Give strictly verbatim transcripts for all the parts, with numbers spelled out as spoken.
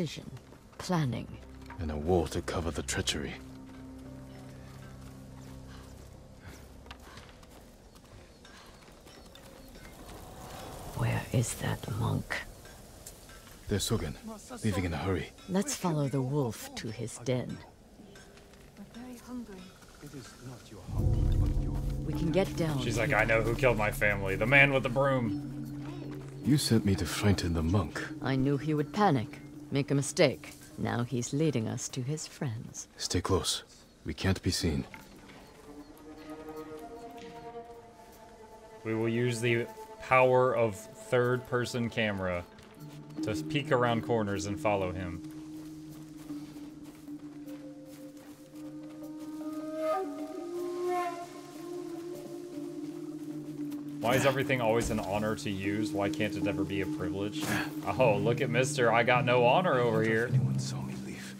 precision, planning. And a war to cover the treachery. Where is that monk? There's Sogen, leaving in a hurry. Let's follow the wolf to his den. We're very hungry. It is not your hobby, but your... We can get down. She's like, I know who killed my family. The man with the broom. You sent me to frighten the monk. I knew he would panic, make a mistake. Now he's leading us to his friends. Stay close. We can't be seen. We will use the power of third-person camera to peek around corners and follow him. Why is everything always an honor to use? Why can't it ever be a privilege? Oh, look at Mister I got no honor over here. If anyone saw me leave.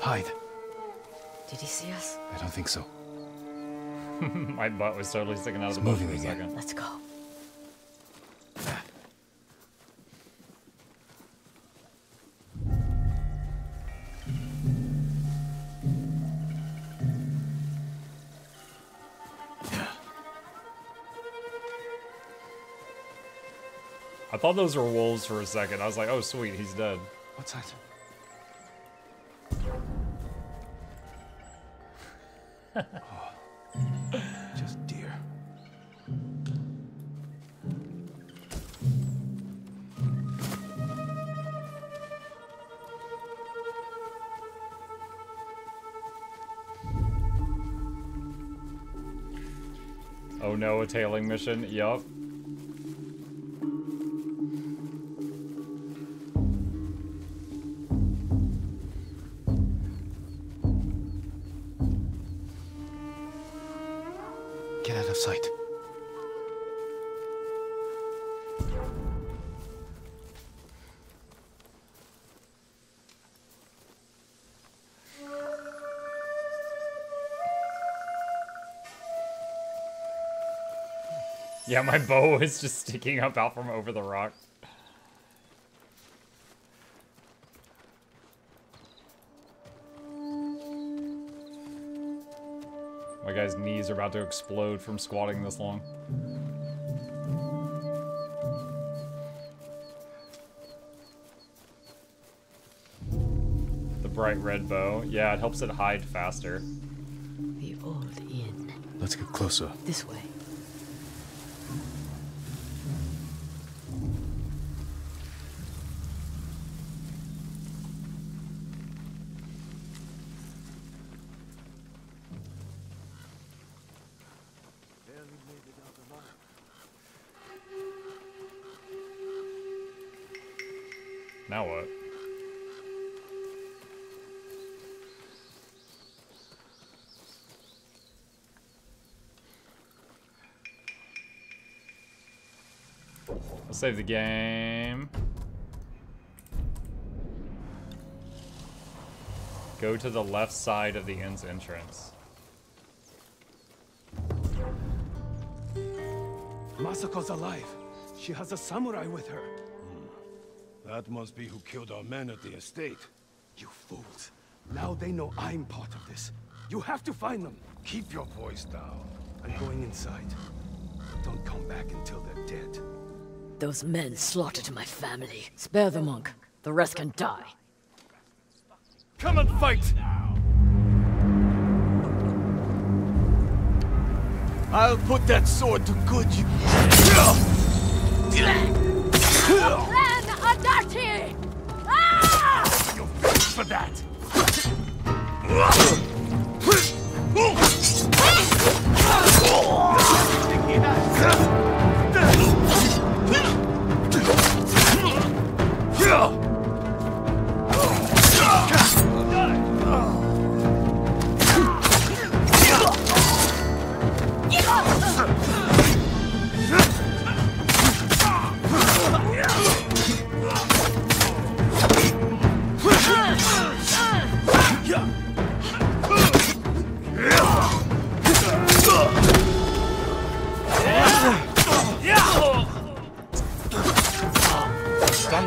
Hide. Did he see us? I don't think so. My butt was totally sticking out of the bush for a second. Let's go. I thought those were wolves for a second. I was like, oh sweet, he's dead. What's that? Oh, just deer. Oh no, a tailing mission. Yup. Sight. Yeah, my bow is just sticking up out from over the rock. My guy's knees are about to explode from squatting this long. The bright red bow. Yeah, it helps it hide faster. The old inn. Let's get closer. This way. Now what? I'll save the game. Go to the left side of the inn's entrance. Masako's alive. She has a samurai with her. That must be who killed our men at the estate. You fools. Now they know I'm part of this. You have to find them. Keep your voice down. I'm going inside. Don't come back until they're dead. Those men slaughtered my family. Spare the monk. The rest can die. Come and fight! I'll put that sword to good use. Adachi! Ah! You're finished for that!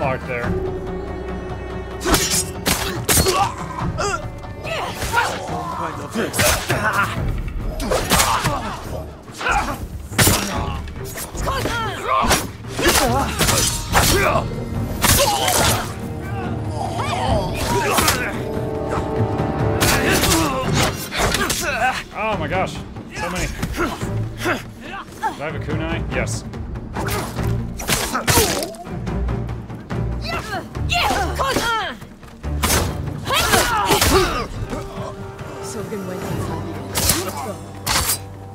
start there. Oh my gosh, so many. Do I have a kunai? Yes.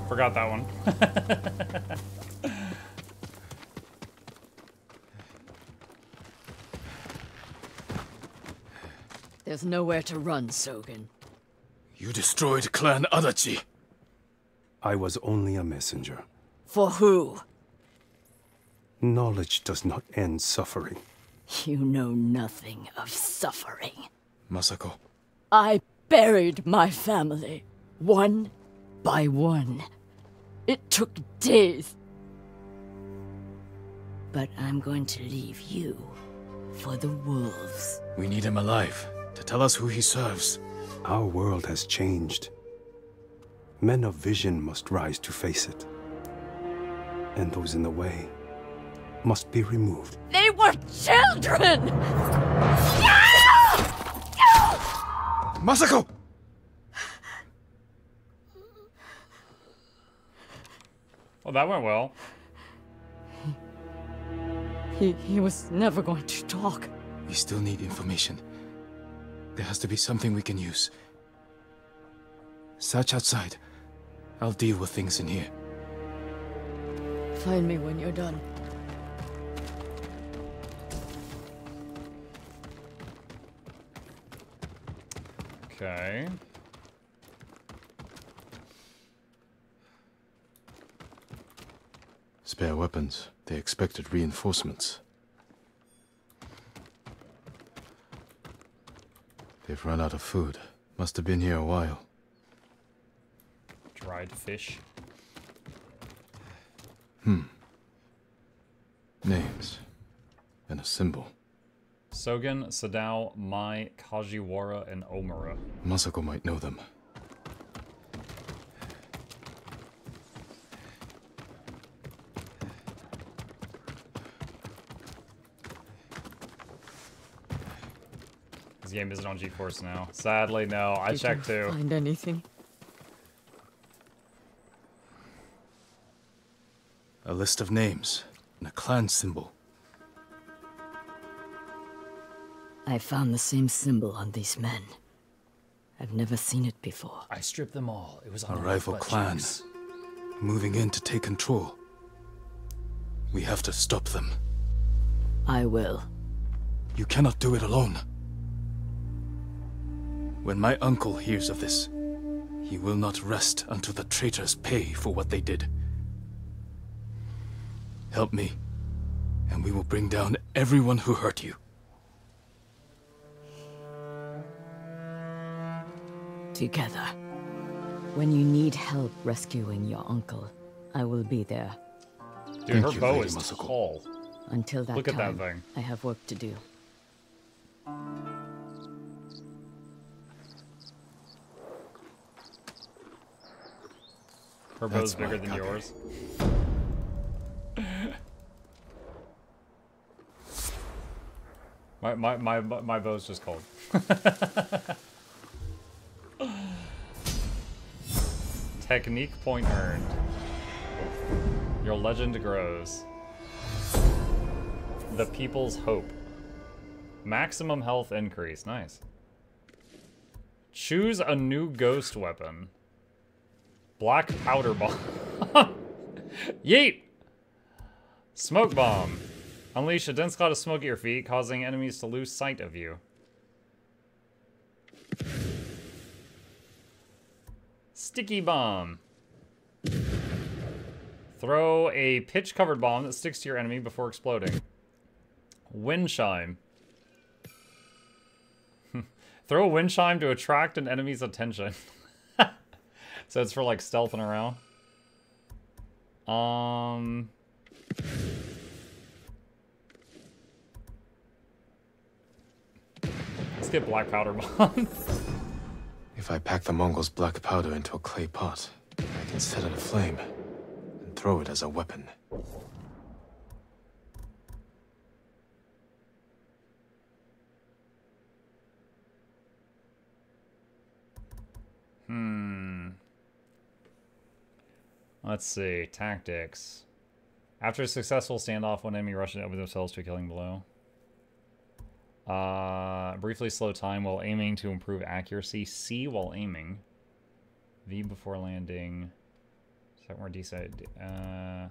Forgot that one. There's nowhere to run, Sogen. You destroyed Clan Adachi. I was only a messenger. For who? Knowledge does not end suffering. You know nothing of suffering. Masako. I buried my family, one by one. It took days. But I'm going to leave you for the wolves. We need him alive to tell us who he serves. Our world has changed. Men of vision must rise to face it. And those in the way must be removed. They were children! No! No! Masako! Well, that went well. He, he, he was never going to talk. We still need information. There has to be something we can use. Search outside. I'll deal with things in here. Find me when you're done. Okay. Spare weapons. They expected reinforcements. They've run out of food. Must have been here a while. Dried fish. Hmm. Names. And a symbol. Sogen, Sadao, Mai, Kajiwara, and Omura. Masako might know them. This game isn't on GeForce now. Sadly, no. I checked too. Did you find anything? A list of names and a clan symbol. I found the same symbol on these men. I've never seen it before. I stripped them all. It was on a rival clan moving in to take control. We have to stop them. I will. You cannot do it alone. When my uncle hears of this, he will not rest until the traitors pay for what they did. Help me, and we will bring down everyone who hurt you. Together. When you need help rescuing your uncle, I will be there. Dude, her bow is tall. Until that time, I have work to do. Her bow's bigger than yours. my my my my bow's just cold. Technique point earned. Your legend grows. The people's hope. Maximum health increase. Nice. Choose a new ghost weapon. Black powder bomb. Yeet! Smoke bomb. Unleash a dense cloud of smoke at your feet, causing enemies to lose sight of you. Sticky bomb. Throw a pitch-covered bomb that sticks to your enemy before exploding. Wind chime. Throw a wind chime to attract an enemy's attention. So it's for like stealthing around. Um, just get black powder bombs. If I pack the Mongols' black powder into a clay pot, I can set it aflame and throw it as a weapon. Hmm. Let's see. Tactics. After a successful standoff, one enemy rushes over themselves to a killing blow. Uh, briefly slow time while aiming to improve accuracy. C while aiming. V before landing. Is that more decent? Uh...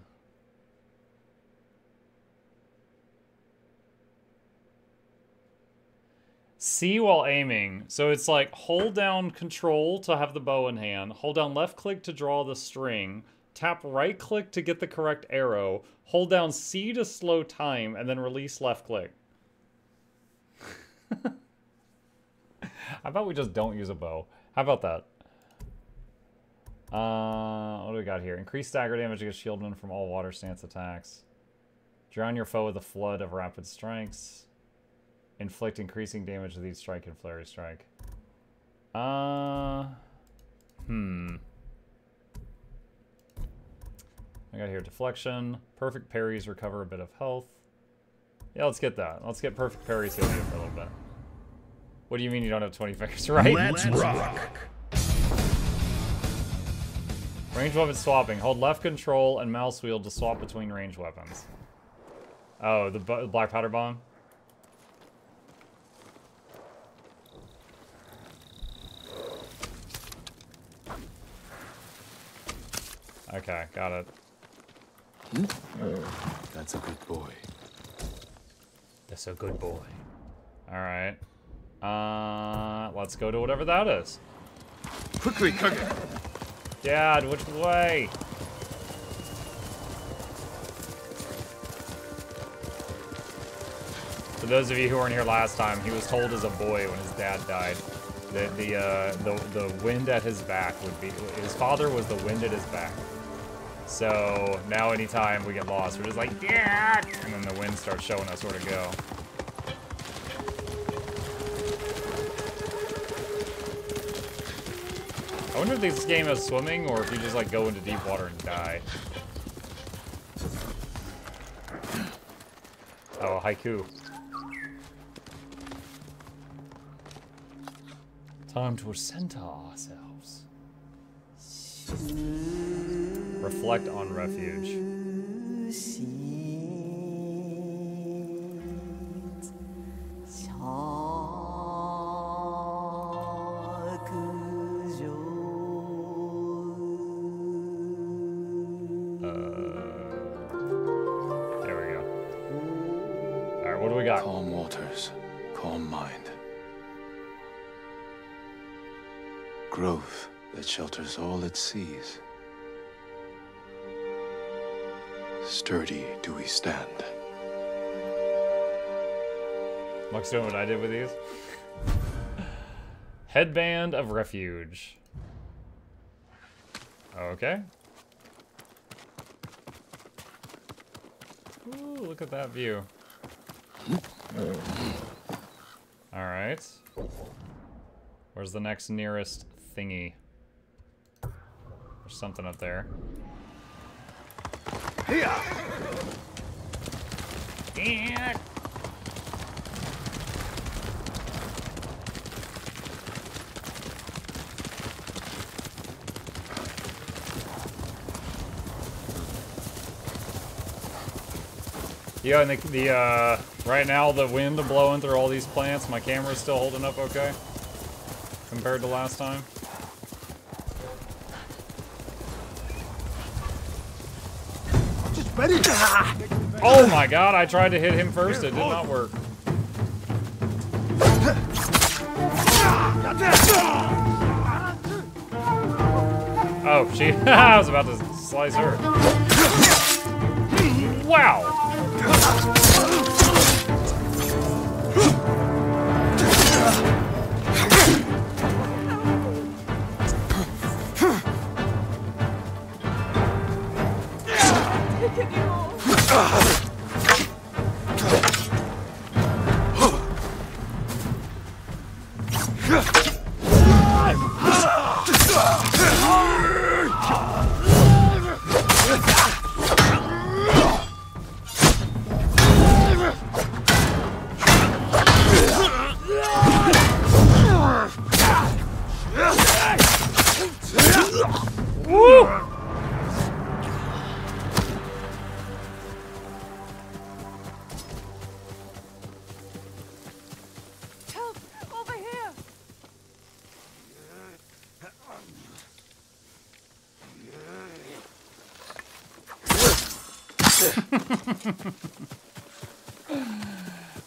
C while aiming. So it's like hold down control to have the bow in hand, hold down left click to draw the string, tap right click to get the correct arrow, hold down C to slow time, and then release left click. How about we just don't use a bow? How about that? Uh, what do we got here? Increase stagger damage against shieldmen from all water stance attacks. Drown your foe with a flood of rapid strikes. Inflict increasing damage with each strike and flurry strike. Uh, hmm. I got here deflection. Perfect parries recover a bit of health. Yeah, let's get that. Let's get perfect parries healing for a little bit. What do you mean you don't have twenty fingers, right? Let's, Let's rock. rock. Range weapon swapping. Hold left control and mouse wheel to swap between range weapons. Oh, the black powder bomb. Okay, got it. That's a good boy. That's a good boy. All right. Uh, let's go to whatever that is. Quickly, cook it. Dad, which way? For those of you who weren't here last time, he was told as a boy when his dad died that the uh, the the wind at his back would be his father was the wind at his back. So now anytime we get lost, we're just like, yeah, and then the wind starts showing us where to go. I wonder if this game is swimming or if you just like go into deep water and die. Oh, haiku. Time to center ourselves. Reflect on refuge. Uh, there we go. All right, what do we got? Calm waters, calm mind. Growth that shelters all it sees. Sturdy do we stand. Looks doing what I did with these. Headband of refuge. Okay. Ooh, look at that view. All right. Where's the next nearest thingy? There's something up there. Yeah. Yeah. Yeah, and the, the uh, right now the wind blowing through all these plants. My camera's still holding up okay compared to last time. Oh my god, I tried to hit him first, it did not work. Oh, she I was about to slice her. Wow!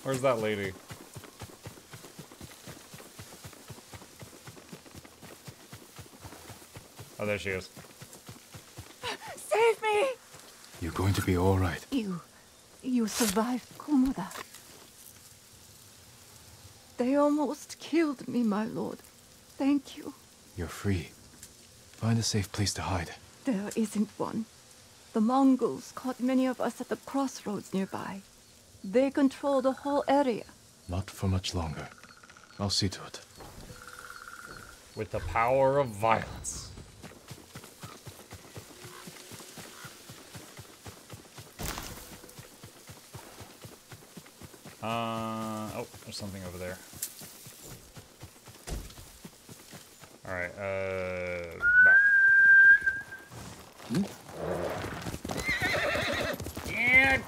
Where's that lady? Oh, there she is. Save me! You're going to be all right. You... you survived Komoda. They almost killed me, my lord. Thank you. You're free. Find a safe place to hide. There isn't one. The Mongols caught many of us at the crossroads nearby. They control the whole area. Not for much longer. I'll see to it. With the power of violence. Uh, oh, there's something over there. Alright, uh, back. Hmm? Yeah.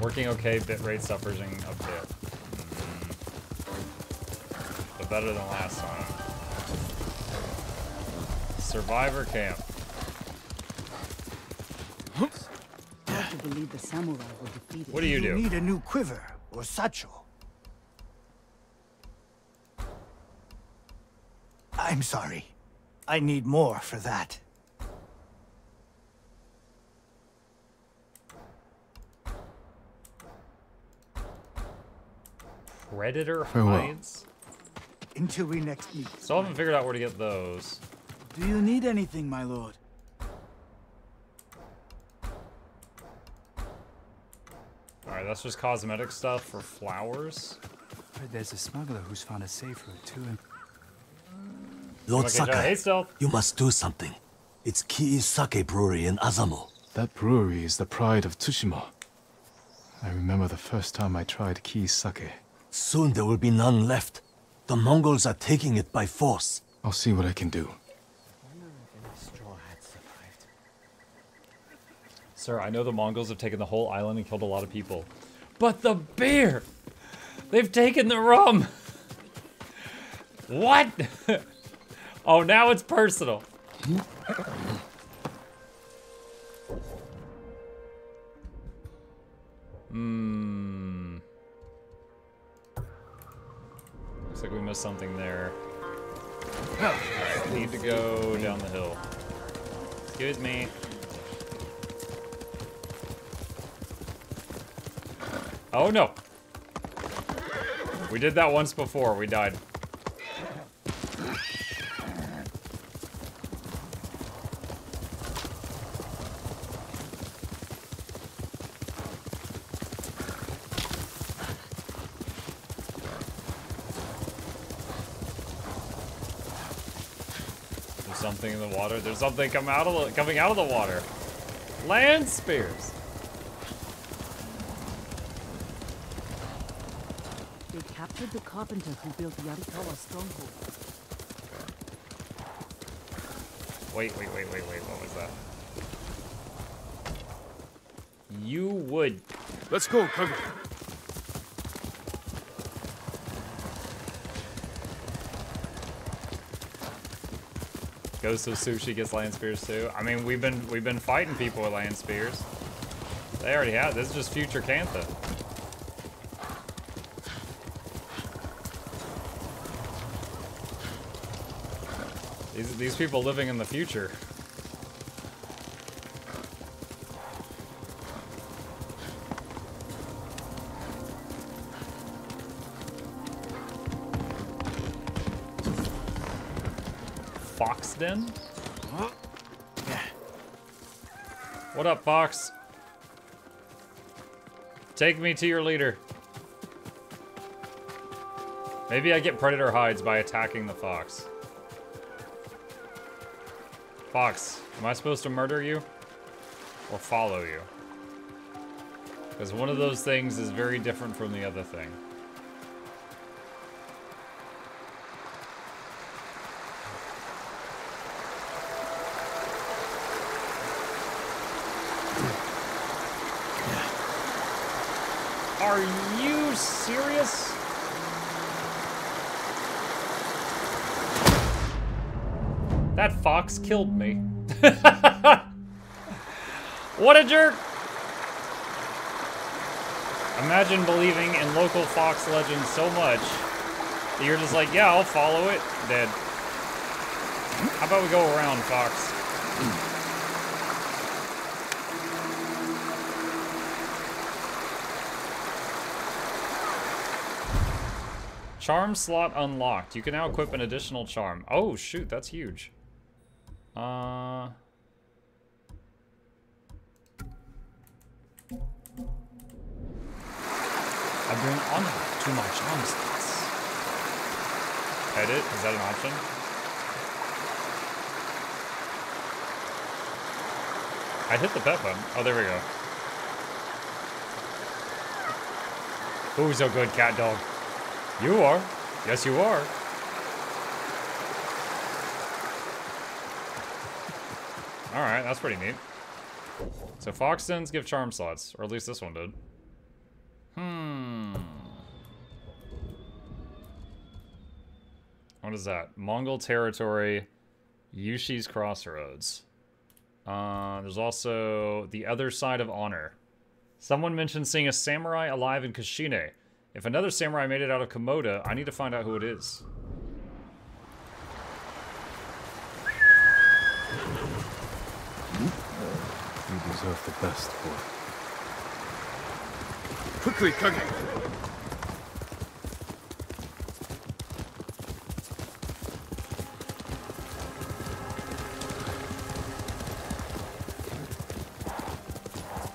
Working okay, bitrate suffers a bit. Mm-hmm. But better than last time. Survivor camp. Hard to believe the samurai will defeat it. What do you do? You need a new quiver or satchel. I'm sorry. I need more for that. Predator hides? Until we next meet. So I haven't figured out where to get those. Do you need anything, my lord? Alright, that's just cosmetic stuff for flowers. I heard there's a smuggler who's found a safe route to him. Lord Sakai, you must do something. It's Kiisake Brewery in Azamo. That brewery is the pride of Tsushima. I remember the first time I tried Kiisake. Soon there will be none left. The Mongols are taking it by force. I'll see what I can do. I wonder if any straw had survived. Sir, I know the Mongols have taken the whole island and killed a lot of people. But the beer! They've taken the rum! What? Oh, now it's personal. Hmm. Looks like we missed something there. Alright, we need to go down the hill. Excuse me. Oh no. We did that once before, we died. In the water, there's something come out of the, coming out of the water. Land spears. They captured the carpenter who built the Arikawa stronghold. Wait, wait, wait, wait, wait. What was that? You would. Let's go, cover. Ghost of Tsushima gets land spears too. I mean, we've been we've been fighting people with land spears. They already have. This is just future Kantha. These these people living in the future. Then? Huh? Yeah. What up, Fox? Take me to your leader. Maybe I get predator hides by attacking the fox. Fox, am I supposed to murder you? Or follow you? Because one of those things is very different from the other thing. Are you serious? That fox killed me. What a jerk! Imagine believing in local fox legends so much that you're just like, yeah, I'll follow it. Dead. How about we go around, fox? Charm slot unlocked. You can now equip an additional charm. Oh, shoot, that's huge. Uh... I bring honor to my charm slots. Edit, is that an option? I hit the pet button. Oh, there we go. Who's a good cat dog? You are. Yes, you are. Alright, that's pretty neat. So Fox Dens give charm slots, or at least this one did. Hmm. What is that? Mongol territory, Yushi's Crossroads. Uh, there's also the other side of honor. Someone mentioned seeing a samurai alive in Kashine. If another samurai made it out of Komoda, I need to find out who it is. You deserve the best, boy. Quickly, Kage!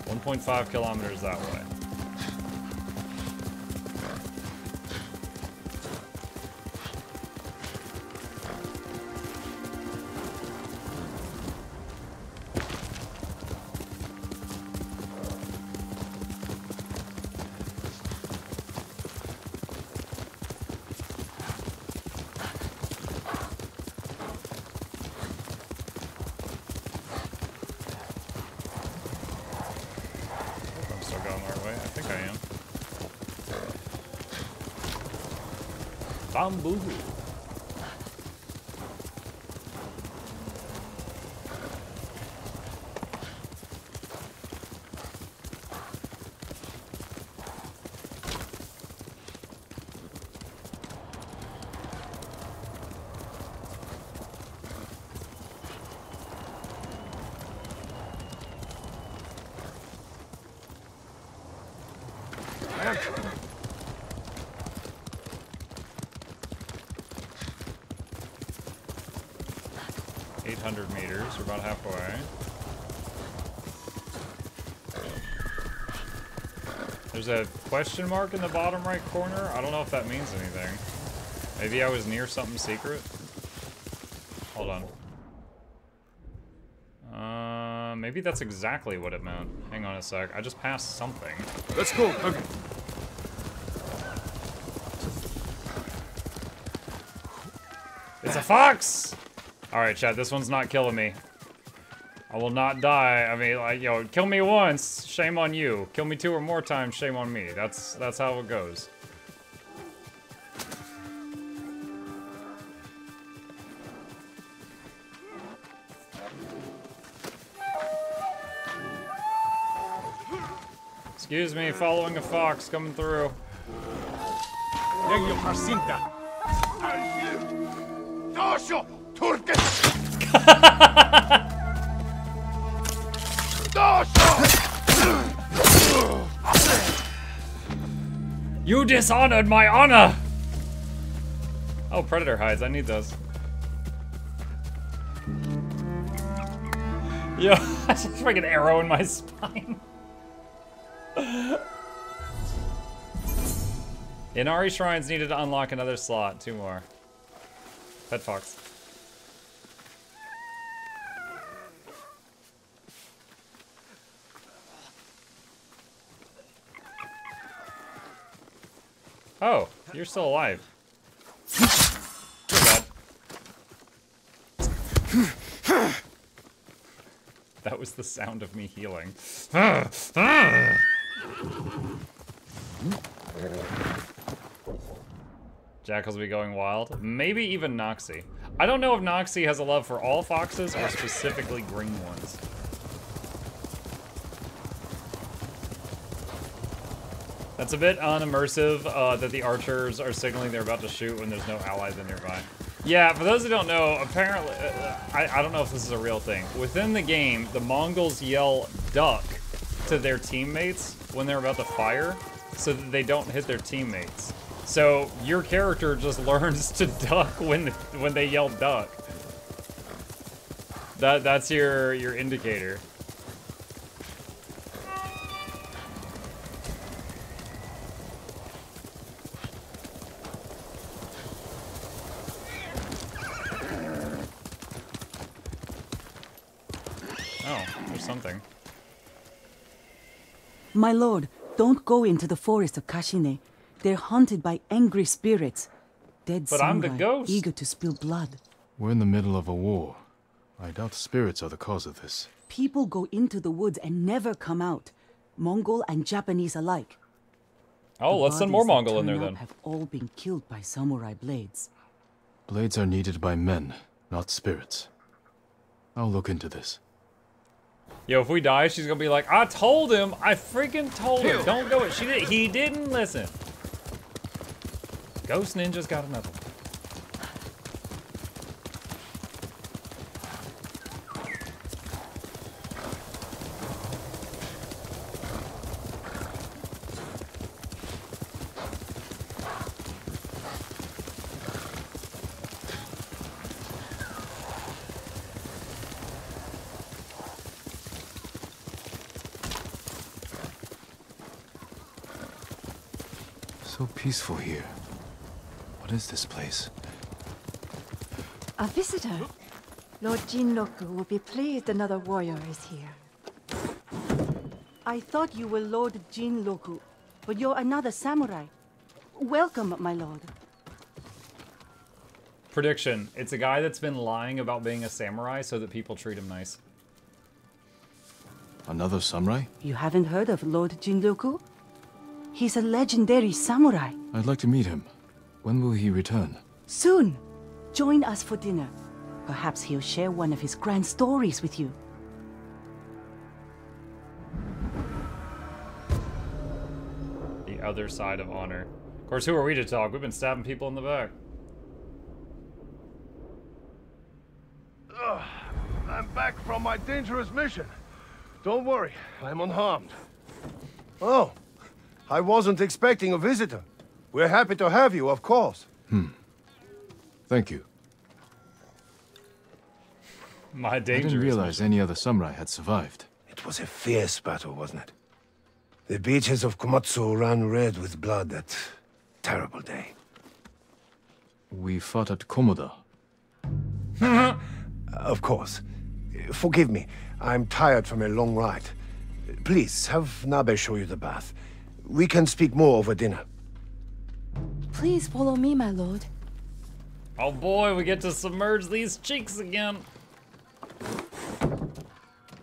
one point five kilometers that way. Bamboo. eight hundred meters, we're about halfway. There's a question mark in the bottom right corner. I don't know if that means anything. Maybe I was near something secret. Hold on. Uh, maybe that's exactly what it meant. Hang on a sec. I just passed something. That's cool. Okay. It's a fox! Alright, chat, this one's not killing me. I will not die. I mean, like, yo, kill me once, shame on you. Kill me two or more times, shame on me. That's that's how it goes. Excuse me, following a fox coming through. You dishonored my honor! Oh, predator hides. I need those. Yo, I just like an arrow in my spine. Inari shrines needed to unlock another slot. Two more. Pet fox. Oh, you're still alive. Too bad. That was the sound of me healing. Jackals will be going wild. Maybe even Noxie. I don't know if Noxie has a love for all foxes or specifically green ones. That's a bit unimmersive uh, that the archers are signaling they're about to shoot when there's no allies in nearby. Yeah, for those who don't know, apparently, uh, I, I don't know if this is a real thing. Within the game, the Mongols yell duck to their teammates when they're about to fire so that they don't hit their teammates. So your character just learns to duck when when they yell duck. That, that's your, your indicator. Something. My lord, don't go into the forest of Kashine. They're haunted by angry spirits. Dead but samurai, I'm the ghost. Eager to spill blood. We're in the middle of a war. I doubt spirits are the cause of this. People go into the woods and never come out. Mongol and Japanese alike. Oh, the let's send more Mongol in there then. Have all been killed by samurai blades. Blades are needed by men, not spirits. I'll look into this. Yo, if we die, she's gonna be like, I told him, I freaking told him, don't do it. She did, he didn't listen. Ghost Ninja's got another peaceful here. What is this place? A visitor. Lord Jin-Roku will be pleased another warrior is here. I thought you were Lord Jin-Roku, but you're another samurai. Welcome, my lord. Prediction. It's a guy that's been lying about being a samurai so that people treat him nice. Another samurai? You haven't heard of Lord Jin-Roku? He's a legendary samurai. I'd like to meet him. When will he return? Soon. Join us for dinner. Perhaps he'll share one of his grand stories with you. The other side of honor. Of course, who are we to talk? We've been stabbing people in the back. Ugh, I'm back from my dangerous mission. Don't worry, I'm unharmed. Oh. I wasn't expecting a visitor. We're happy to have you, of course. Hmm. Thank you. My danger. I didn't realize any other samurai had survived. It was a fierce battle, wasn't it? The beaches of Komatsu ran red with blood that terrible day. We fought at Komoda. Of course. Forgive me. I'm tired from a long ride. Please, have Nabe show you the bath. We can speak more over dinner. Please follow me, my lord. Oh boy, we get to submerge these cheeks again.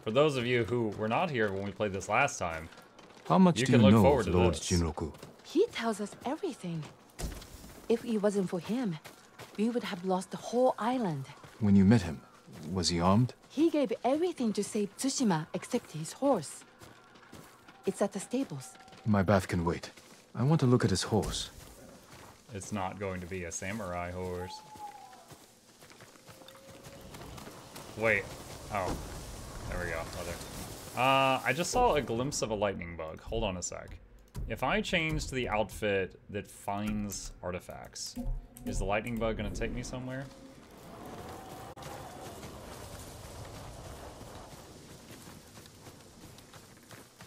For those of you who were not here when we played this last time, how much you do can you look know forward of to Lord this. Jin-Roku? He tells us everything. If it wasn't for him, we would have lost the whole island. When you met him, was he armed? He gave everything to save Tsushima except his horse. It's at the stables. My bath can wait. I want to look at his horse. It's not going to be a samurai horse. Wait. Oh. There we go. Other. Uh, I just saw a glimpse of a lightning bug. Hold on a sec. If I change to the outfit that finds artifacts, is the lightning bug going to take me somewhere?